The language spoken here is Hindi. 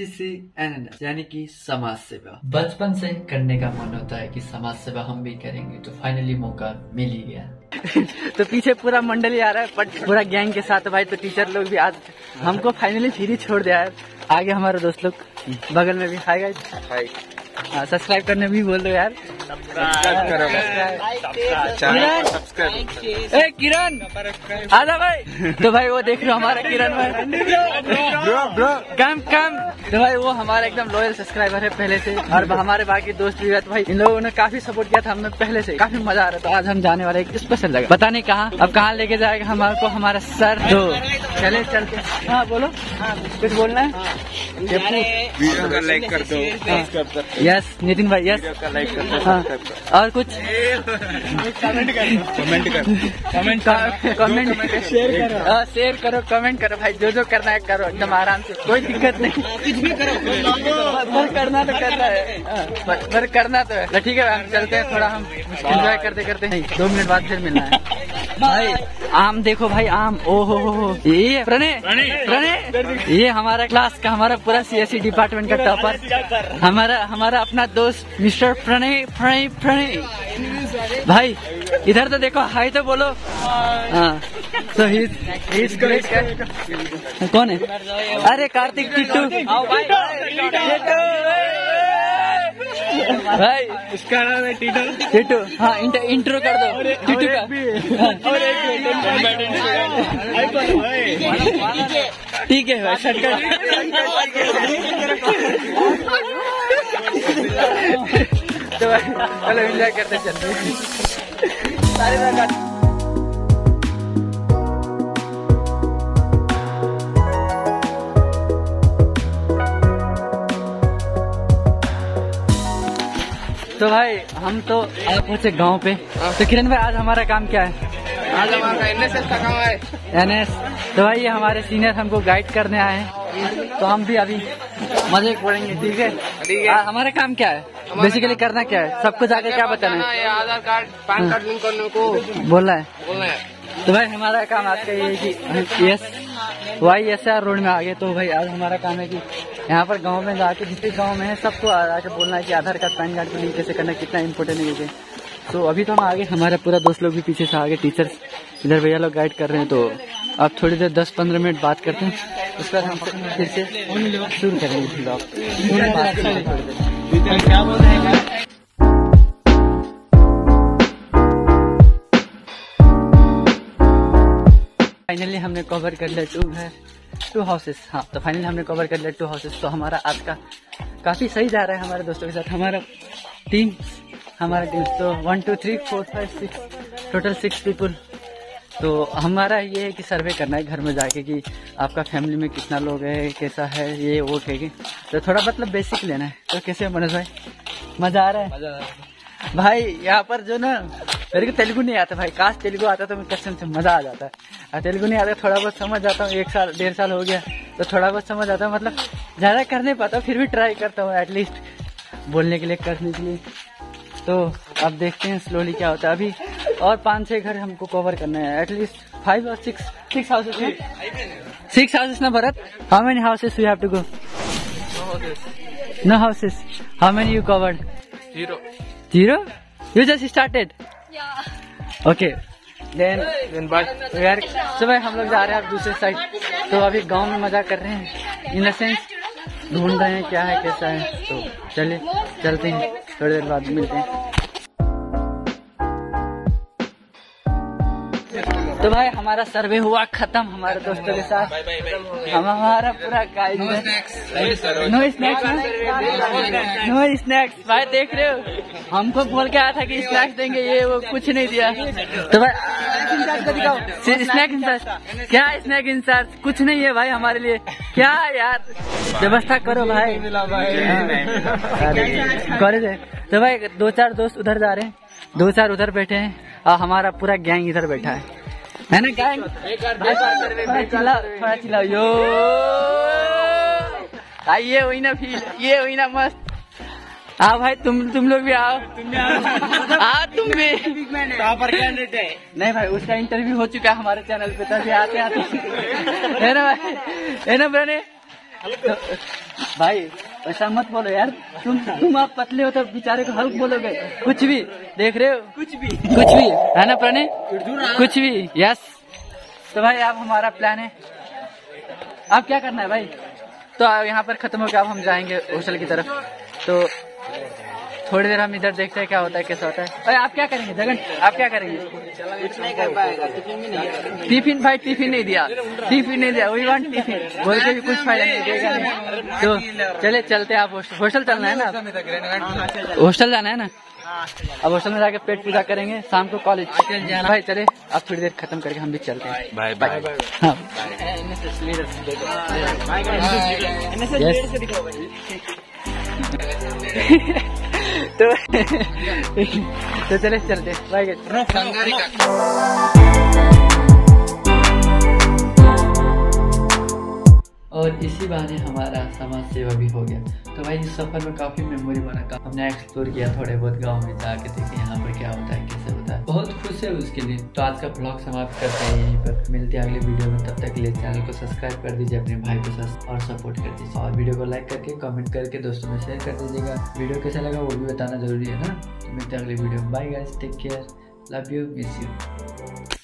NSS यानी कि समाज सेवा बचपन से करने का मन होता है कि समाज सेवा हम भी करेंगे, तो फाइनली मौका मिल ही गया। तो पीछे पूरा मंडल ही आ रहा है, बट पूरा गैंग के साथ भाई। तो टीचर लोग भी आज हमको फाइनली फ्री छोड़ दिया है। आगे हमारे दोस्त लोग बगल में भी हाय गाइस, हाय। सब्सक्राइब करने भी बोल दो यार, सब्सक्राइब करो, सब्सक्राइब। ए किरण आजा भाई। तो भाई वो देख रहे हो हमारा किरण भाई, कम। तो भाई वो हमारा एकदम लॉयल सब्सक्राइबर है पहले से, और हमारे बाकी दोस्त भी। तो भाई इन लोगों ने काफी सपोर्ट किया था हमें पहले से, काफी मजा आ रहा था। आज हम जाने वाले एक स्पेशल जगह, पता नहीं कहाँ, अब कहाँ लेके जाएगा हमको हमारा सर। तो चले चलते। हाँ बोलो, कुछ बोलना है? यस नितिन भाई, यस और कुछ शेयर करो, कमेंट करो भाई, जो करना है करो एकदम आराम से, कोई दिक्कत नहीं। कुछ भी करो, करना तो है। ठीक है, हम चलते हैं, थोड़ा हम एंजॉय करते करते हैं। 2 मिनट बाद फिर मिलना है भाई। आम देखो भाई, आम। ओहो, ये प्रणय, ये हमारा क्लास का, हमारा पूरा CSE डिपार्टमेंट का टॉपर, हमारा अपना दोस्त मिस्टर प्रणय भाई। इधर तो देखो, हाय तो बोलो। हाँ तो कौन है? अरे कार्तिक, टिट्टू भाई, इसका नाम है टीटू। हाँ इंट्रो कर दो टीटू का। ठीक है भाई, तो चलो एंजॉय करते चलते। तो भाई हम तो पहुंचे गांव पे। तो किरण भाई आज हमारा काम क्या है? आज हमारा NSS का काम है। तो भाई ये हमारे सीनियर हमको गाइड करने आए हैं, तो हम भी अभी मजे करेंगे। ठीक है, हमारा काम क्या है? बेसिकली करना क्या है? सबको जाकर क्या बताना है? Aadhaar card, PAN card link करने को बोलना है। तो भाई हमारा काम आज का ये है कि YSR रोड में आ गए। तो भाई आज हमारा काम है कि यहाँ पर गांव में जाके, जितने गांव में है सबको आके बोलना है कि आधार कार्ड, पैन कार्ड को लिंक कैसे करना, कितना इम्पोर्टेंट है ये। तो अभी तो हम आगे, हमारा पूरा दोस्त लोग भी पीछे से आगे, टीचर्स इधर भैया लोग गाइड कर रहे हैं। तो अब थोड़ी देर 10-15 मिनट बात करते हैं, उसके बाद हम फिर से शुरू करेंगे। फाइनली हमने कवर कर लिया 2 हाउसेस। हाँ तो फाइनली हमने कवर कर लिया 2 हाउसेस। तो हमारा आज का काफ़ी सही जा रहा है हमारे दोस्तों के साथ। हमारा टीम तो 1 2 3 4 5 6 टोटल 6 पीपल। तो हमारा ये है कि सर्वे करना है घर में जाके कि आपका फैमिली में कितना लोग है, कैसा है, ये वो कहेगी। तो थोड़ा मतलब बेसिक लेना है। तो कैसे मनोज भाई, मज़ा आ रहा है? मज़ा आ रहा है भाई। यहाँ पर जो ना, मेरे को तेलुगु नहीं आता भाई, काश तेलुगु आता तो मैं कसम से मज़ा आ जाता है। तेलुगु नहीं आता, थोड़ा बहुत समझ जाता हूँ, 1 साल 1.5 साल हो गया तो थोड़ा बहुत समझ आता हूँ। मतलब ज़्यादा कर नहीं पाता, फिर भी ट्राई करता हूँ एटलीस्ट बोलने के लिए, करने के लिए। तो अब देखते हैं स्लोली क्या होता है। अभी और 5-6 घर हमको कवर करना है, एटलीस्ट 5 और 6 हाउसेस में। 6 हाउसेस ना भरत? How many houses we have to go? No houses. How many you covered? 0. You just started? Okay. Then so भाई हम लोग जा रहे हैं अब दूसरे साइड। तो अभी गांव में मजा कर रहे हैं, इन द सेंस ढूंढ रहे हैं क्या है, कैसा है। तो चले चलते हैं, थोड़ी देर बाद मिलते हैं। तो भाई हमारा सर्वे हुआ खत्म हमारे दोस्तों के साथ। हमारा पूरा गाइड है। नो स्नैक्स भाई, देख रहे हो हमको बोल के आया था कि स्नैक्स देंगे, ये वो कुछ नहीं दिया। तो भाई स्नैक इंचार्ज, क्या स्नैक इंचार्ज कुछ नहीं है भाई हमारे लिए, क्या यार व्यवस्था करो भाई। कॉलेज है तो भाई 2-4 दोस्त उधर जा रहे हैं, 2-4 उधर बैठे हैं, और हमारा पूरा गैंग इधर बैठा है ना गैंग। थोड़ा चिल्लाओ यो, ये हुई ना फील, ये हुई ना मस्त। हाँ भाई तुम लोग भी आओ, तुम भी प्रॉपर कैंडिडेट है। नहीं भाई उसका इंटरव्यू हो चुका है हमारे चैनल पे, तभी आते है ना भाई, है ना प्रणय। भाई ऐसा मत बोलो यार, तुम आप पतले हो तो बेचारे को हल्क बोलोगे। कुछ भी देख रहे हो, कुछ भी है ना प्रणय, कुछ भी। यस तो भाई आप हमारा प्लान है, आप क्या करना है भाई? तो यहाँ पर खत्म हो गया, अब हम जाएंगे होटल की तरफ। तो थोड़ी देर हम इधर देखते हैं क्या होता है, कैसा होता है। अरे आप क्या करेंगे जगन, आप क्या करेंगे? कुछ नहीं कर पाएगा, टिफिन भाई टिफिन नहीं दिया। वी वांट टिफिन बोल के भी कुछ फायदा नहीं देगा। तो चले चलते हैं, आप हॉस्टल चलना है ना, हॉस्टल जाना है ना। अब हॉस्टल में जाके पेट पूजा करेंगे, शाम को कॉलेज जाना। भाई चले, आप थोड़ी देर खत्म करके हम भी चलते हैं। Bye bye. तो चले चलते बाय। और इसी बहाने हमारा समाज सेवा भी हो गया। तो भाई इस सफर में काफी मेमोरी बना का। हमने एक्सप्लोर किया, थोड़े बहुत गांव में जाके देखे यहाँ पर क्या होता है, कैसे होता है। बहुत खुश है उसके लिए। तो आज का ब्लॉग समाप्त करते हैं यहीं पर, मिलते हैं अगले वीडियो में। तब तक के लिए चैनल को सब्सक्राइब कर दीजिए, अपने भाई को और सपोर्ट कर दीजिए, और वीडियो को लाइक करके कमेंट करके दोस्तों में शेयर कर दीजिएगा। वीडियो कैसा लगा वो भी बताना जरूरी है ना। तो मिलते हैं अगले वीडियो में। Bye guys, take care, love you, miss you.